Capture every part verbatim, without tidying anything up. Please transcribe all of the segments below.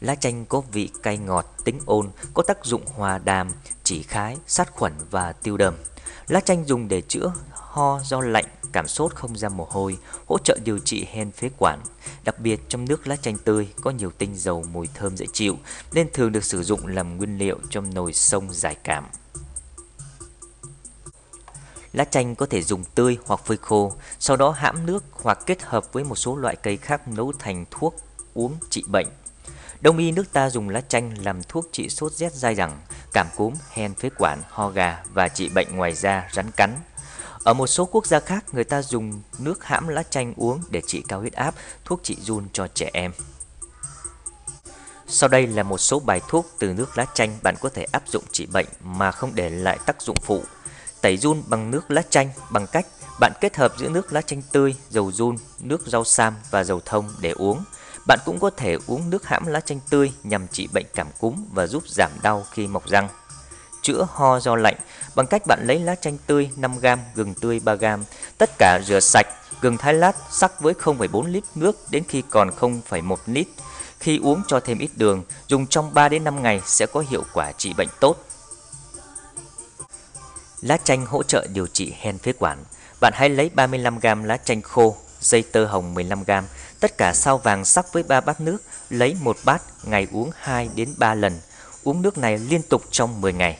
Lá chanh có vị cay ngọt, tính ôn, có tác dụng hòa đàm, chỉ khái, sát khuẩn và tiêu đờm. Lá chanh dùng để chữa ho do lạnh, cảm sốt không ra mồ hôi, hỗ trợ điều trị hen phế quản. Đặc biệt trong nước lá chanh tươi có nhiều tinh dầu mùi thơm dễ chịu nên thường được sử dụng làm nguyên liệu trong nồi xông giải cảm. Lá chanh có thể dùng tươi hoặc phơi khô, sau đó hãm nước hoặc kết hợp với một số loại cây khác nấu thành thuốc uống trị bệnh. Đông y nước ta dùng lá chanh làm thuốc trị sốt rét dai dẳng, cảm cúm, hen phế quản, ho gà và trị bệnh ngoài da rắn cắn. Ở một số quốc gia khác, người ta dùng nước hãm lá chanh uống để trị cao huyết áp, thuốc trị run cho trẻ em. Sau đây là một số bài thuốc từ nước lá chanh bạn có thể áp dụng trị bệnh mà không để lại tác dụng phụ. Tẩy giun bằng nước lá chanh bằng cách bạn kết hợp giữa nước lá chanh tươi, dầu giun, nước rau sam và dầu thông để uống. Bạn cũng có thể uống nước hãm lá chanh tươi nhằm trị bệnh cảm cúm và giúp giảm đau khi mọc răng. Chữa ho do lạnh bằng cách bạn lấy lá chanh tươi năm gam, gừng tươi ba gam, tất cả rửa sạch, gừng thái lát sắc với không phẩy bốn lít nước đến khi còn không phẩy một lít. Khi uống cho thêm ít đường, dùng trong ba đến năm ngày sẽ có hiệu quả trị bệnh tốt. Lá chanh hỗ trợ điều trị hen phế quản. Bạn hãy lấy ba mươi lăm gam lá chanh khô, dây tơ hồng mười lăm gam, tất cả sao vàng sắc với ba bát nước, lấy một bát, ngày uống hai đến ba lần. Uống nước này liên tục trong mười ngày.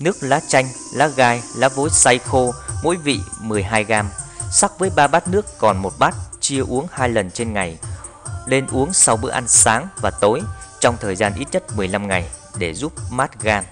Nước lá chanh, lá gai, lá vối xay khô, mỗi vị mười hai gam, sắc với ba bát nước còn một bát, chia uống hai lần trên ngày. Lên uống sau bữa ăn sáng và tối trong thời gian ít nhất mười lăm ngày để giúp mát gan.